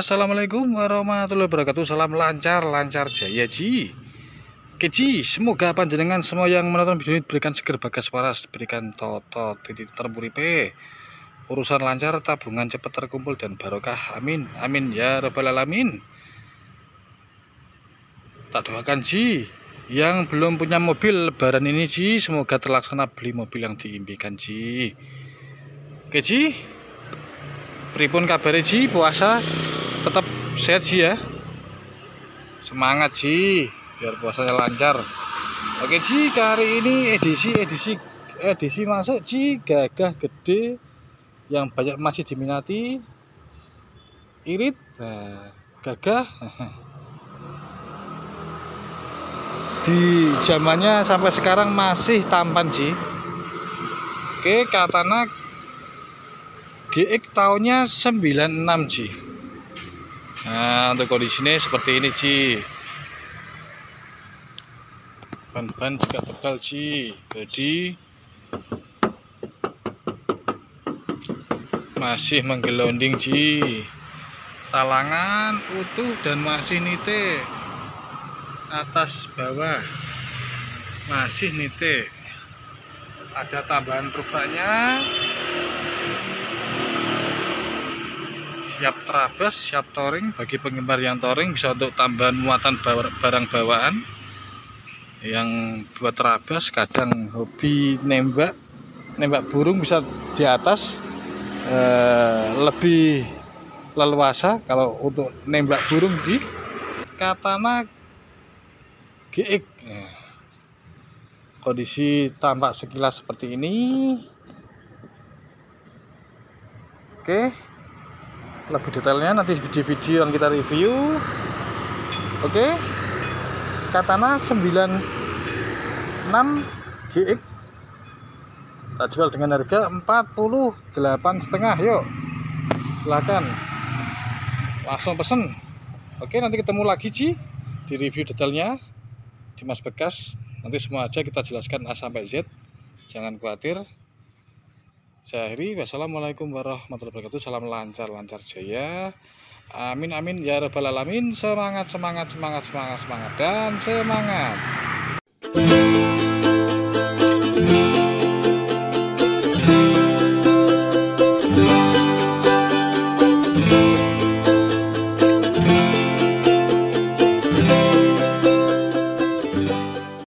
Assalamualaikum warahmatullahi wabarakatuh. Salam lancar jaya ji. Keji, semoga panjenengan semua yang menonton video ini diberikan seger bagas waras, diberikan toto titik terpuripe, urusan lancar, tabungan cepat terkumpul dan barokah. Amin amin ya rabbal alamin. Tak doakan ji, yang belum punya mobil lebaran ini ji, semoga terlaksana beli mobil yang diimpikan ji. Keji, pripun kabare ji, puasa tetap sehat sih ya, semangat sih biar puasanya lancar. Oke ji, hari ini edisi masuk ji, gagah gede yang banyak masih diminati, irit, nah, gagah di zamannya sampai sekarang masih tampan ji. Oke, Katana GX tahunnya 96 ji. Nah, untuk kondisinya seperti ini ji, ban-ban juga tebal ji, jadi masih menggelonding ji, talangan utuh dan masih nite, atas bawah masih nite, ada tambahan rufanya, siap trabas, siap touring. Bagi penggemar yang touring bisa untuk tambahan muatan barang bawaan. Yang buat trabas kadang hobi nembak burung bisa di atas, lebih leluasa kalau untuk nembak burung di Katana GX. Nah, kondisi tampak sekilas seperti ini. Oke, lebih detailnya nanti di video yang kita review. Oke, Katana 96 GX tak jual dengan harga 48,5. Yuk silahkan langsung pesen. Oke, nanti ketemu lagi ji di review detailnya di Mas Bekas. Nanti semua aja kita jelaskan A sampai Z, jangan khawatir. Saya akhiri, wassalamualaikum warahmatullahi wabarakatuh. Salam lancar jaya. Amin amin ya rabbal alamin. Semangat. Dan semangat.